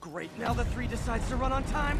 Great, now the three decides to run on time.